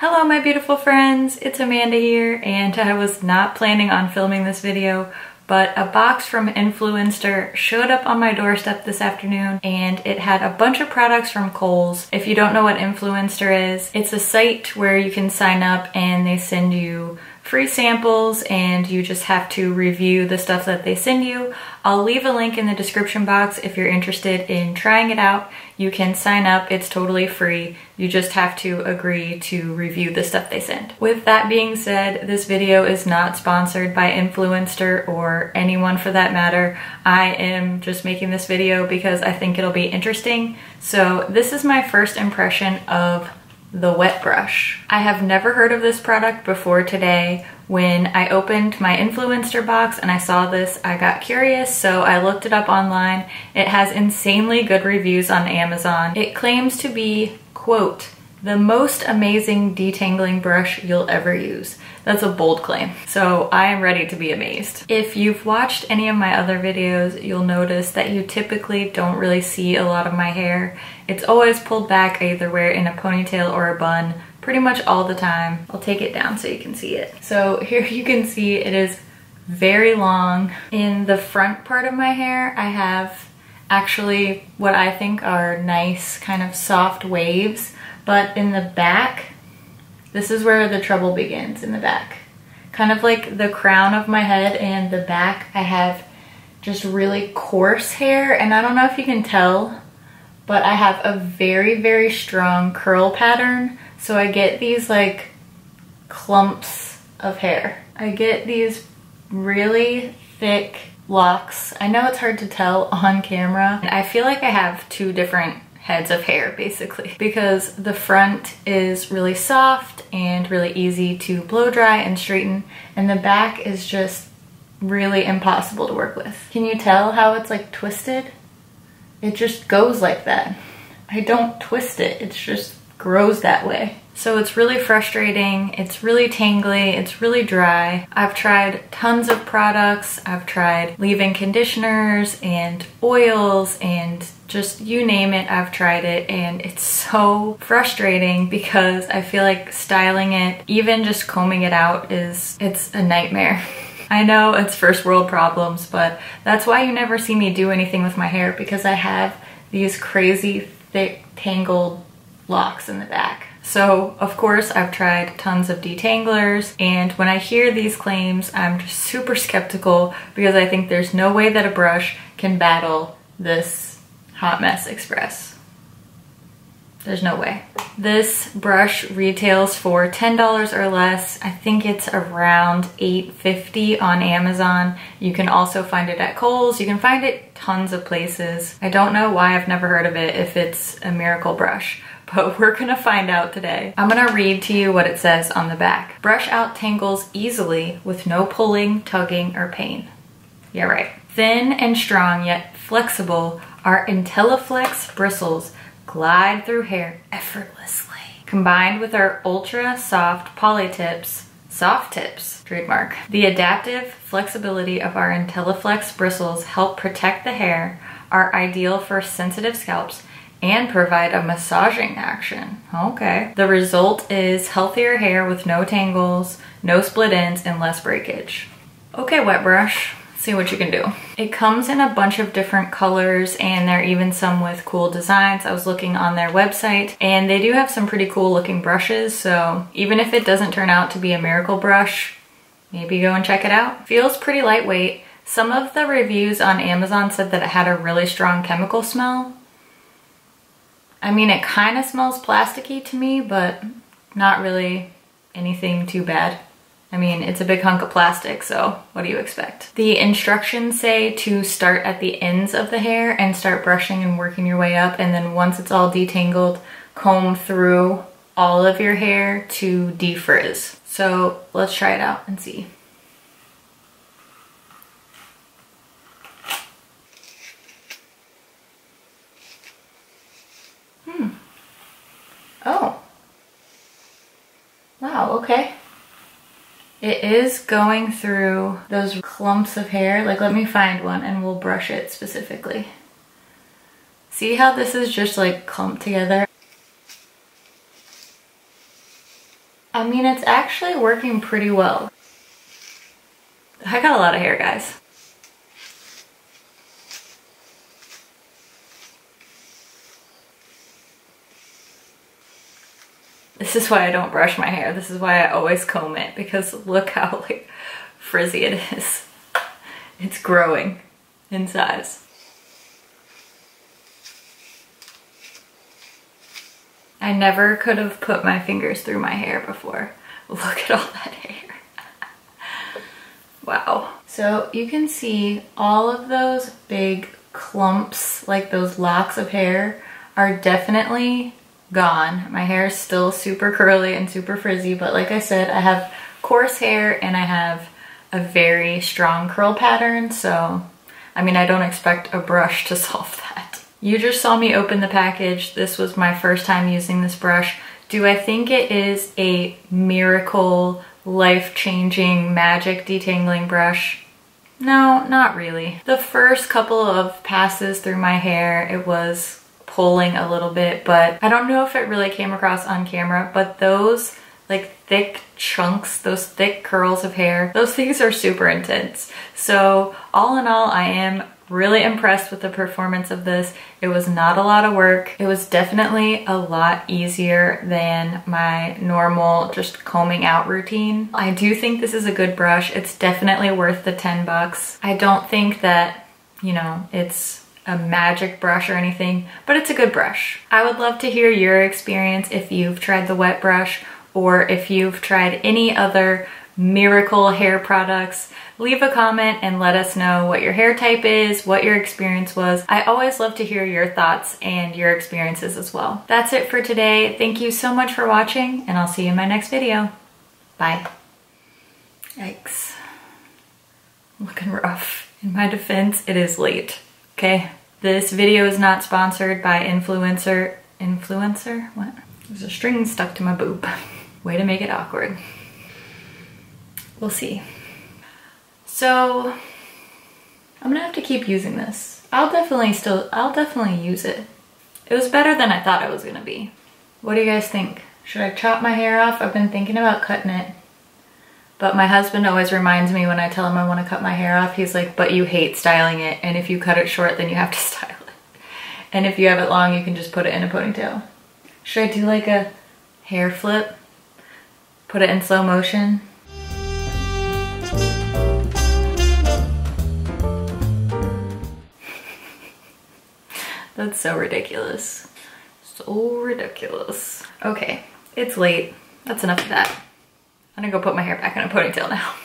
Hello my beautiful friends, it's Amanda here, and I was not planning on filming this video, but a box from Influenster showed up on my doorstep this afternoon, and it had a bunch of products from Kohl's. If you don't know what Influenster is, it's a site where you can sign up and they send you free samples and you just have to review the stuff that they send you. I'll leave a link in the description box if you're interested in trying it out. You can sign up, it's totally free. You just have to agree to review the stuff they send. With that being said, this video is not sponsored by Influenster or anyone for that matter. I am just making this video because I think it'll be interesting. So this is my first impression of The Wet Brush. I have never heard of this product before today. When I opened my Influenster box and I saw this, I got curious, so I looked it up online. It has insanely good reviews on Amazon. It claims to be, quote, the most amazing detangling brush you'll ever use. That's a bold claim, so I am ready to be amazed. If you've watched any of my other videos, you'll notice that you typically don't really see a lot of my hair. It's always pulled back. I either wear it in a ponytail or a bun pretty much all the time. I'll take it down so you can see it. So here you can see it is very long. In the front part of my hair, I have actually what I think are nice kind of soft waves, but in the back, this is where the trouble begins, in the back. Kind of like the crown of my head and the back, I have just really coarse hair, and I don't know if you can tell, but I have a very, very strong curl pattern, so I get these like clumps of hair. I get these really thick locks. I know it's hard to tell on camera. I feel like I have two different heads of hair basically, because the front is really soft and really easy to blow dry and straighten, and the back is just really impossible to work with. Can you tell how it's like twisted? It just goes like that. I don't twist it, it just grows that way. So it's really frustrating, it's really tangly, it's really dry. I've tried tons of products, I've tried leave-in conditioners and oils and just you name it, I've tried it, and it's so frustrating because I feel like styling it, even just combing it out, it's a nightmare. I know it's first world problems, but that's why you never see me do anything with my hair, because I have these crazy thick tangled locks in the back. So of course I've tried tons of detanglers, and when I hear these claims I'm just super skeptical because I think there's no way that a brush can battle this Hot Mess Express. There's no way. This brush retails for $10 or less. I think it's around $8.50 on Amazon. You can also find it at Kohl's. You can find it tons of places. I don't know why I've never heard of it if it's a miracle brush, but we're gonna find out today. I'm gonna read to you what it says on the back. Brush out tangles easily with no pulling, tugging, or pain. Yeah, right. Thin and strong yet flexible, our IntelliFlex bristles glide through hair effortlessly. Combined with our ultra-soft poly tips, soft tips, trademark, the adaptive flexibility of our IntelliFlex bristles help protect the hair, are ideal for sensitive scalps, and provide a massaging action. Okay. The result is healthier hair with no tangles, no split ends, and less breakage. Okay, Wet Brush. See what you can do. It comes in a bunch of different colors, and there are even some with cool designs. I was looking on their website and they do have some pretty cool looking brushes, so even if it doesn't turn out to be a miracle brush, maybe go and check it out. Feels pretty lightweight. Some of the reviews on Amazon said that it had a really strong chemical smell. I mean, it kind of smells plasticky to me, but not really anything too bad. I mean, it's a big hunk of plastic, so what do you expect? The instructions say to start at the ends of the hair and start brushing and working your way up, and then once it's all detangled, comb through all of your hair to defrizz. So let's try it out and see. Oh. Wow, okay. It is going through those clumps of hair. Like, let me find one and we'll brush it specifically. See how this is just like clumped together? I mean, it's actually working pretty well. I got a lot of hair, guys. This is why I don't brush my hair. This is why I always comb it, because look how like frizzy it is. It's growing in size. I never could have put my fingers through my hair before. Look at all that hair. Wow. So you can see all of those big clumps, like those locks of hair, are definitely gone. My hair is still super curly and super frizzy, but like I said, I have coarse hair and I have a very strong curl pattern, so I mean, I don't expect a brush to solve that. You just saw me open the package. This was my first time using this brush. Do I think it is a miracle, life-changing, magic detangling brush? No, not really. The first couple of passes through my hair, it was pulling a little bit, but I don't know if it really came across on camera, but those like thick chunks, those thick curls of hair, those things are super intense. So all in all, I am really impressed with the performance of this. It was not a lot of work. It was definitely a lot easier than my normal just combing out routine. I do think this is a good brush. It's definitely worth the $10. I don't think that, you know, it's a magic brush or anything, but it's a good brush. I would love to hear your experience if you've tried the Wet Brush, or if you've tried any other miracle hair products. Leave a comment and let us know what your hair type is, what your experience was. I always love to hear your thoughts and your experiences as well. That's it for today. Thank you so much for watching, and I'll see you in my next video. Bye. Yikes. Looking rough. In my defense, it is late. Okay, this video is not sponsored by Influencer. Influencer? What? There's a string stuck to my boob. Way to make it awkward. We'll see. So I'm gonna have to keep using this. I'll definitely use it. It was better than I thought it was gonna be. What do you guys think? Should I chop my hair off? I've been thinking about cutting it, but my husband always reminds me when I tell him I want to cut my hair off, he's like, but you hate styling it, and if you cut it short, then you have to style it. And if you have it long, you can just put it in a ponytail. Should I do like a hair flip? Put it in slow motion? That's so ridiculous. So ridiculous. Okay, it's late. That's enough of that. I'm gonna go put my hair back in a ponytail now.